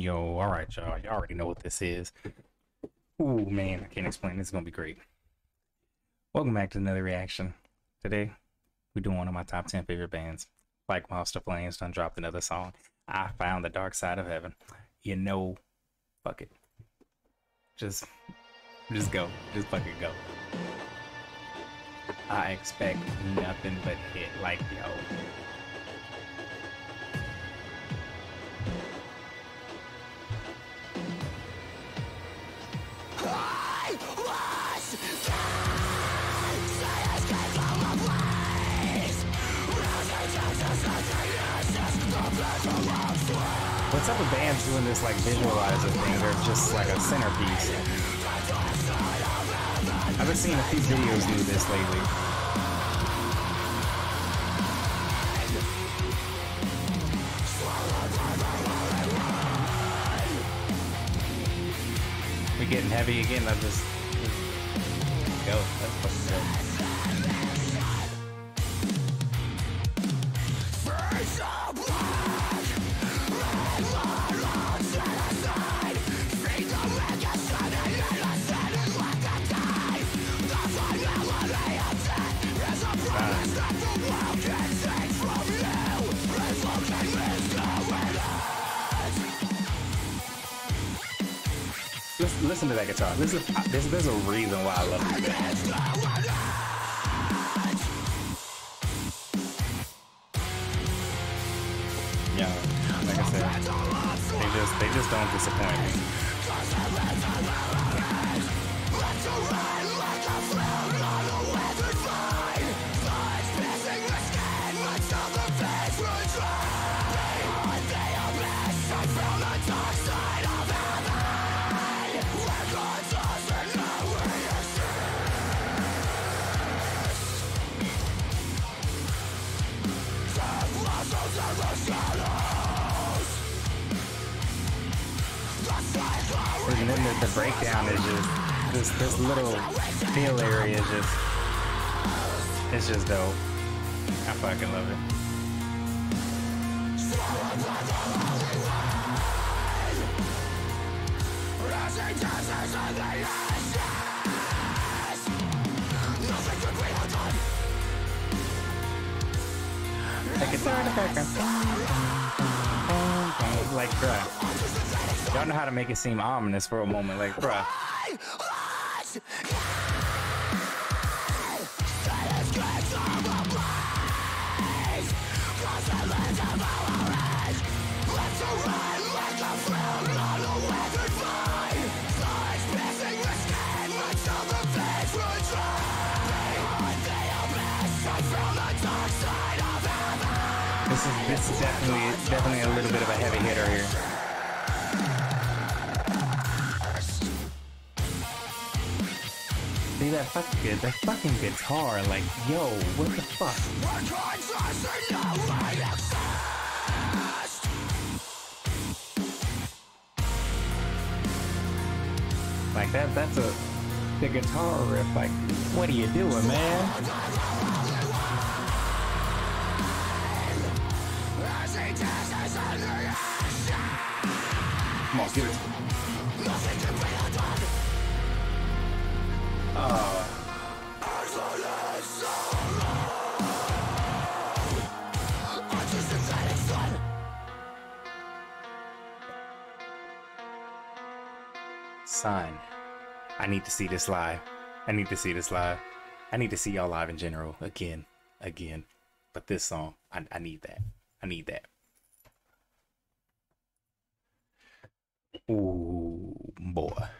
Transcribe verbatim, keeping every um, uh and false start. Yo, all right, y'all. You already know what this is. Ooh, man, I can't explain. This is gonna be great. Welcome back to another reaction. Today, we're doing one of my top ten favorite bands. Like Moths To Flames done dropped another song. I found the dark side of heaven. You know, fuck it. Just, just go. Just fucking go. I expect nothing but hit. Like, yo. What's up with bands doing this like visualizer thing? They're just like a centerpiece. I've been seeing a few videos do this lately. We're getting heavy again. I'll just, just go. That's fucking good. Listen, listen to that guitar. This is, this, there's a reason why I love this band. Yeah, like I said, they just they just don't disappoint me. And then the, the breakdown is just this this little feel area is just it's just dope. I fucking love it. That guitar in the background. Like bruh. Y'all know how to make it seem ominous for a moment, like, bruh. This is this is definitely definitely a little bit of a heavy hitter here. See that fucking good, that fucking guitar, like, yo, what the fuck? Like that, that's a, the guitar riff, like, what are you doing, man? Come on, give it. Oh. Son, I need to see this live. I need to see this live. I need to see y'all live in general again, again. But this song, I, I need that. I need that. Ooh, boy.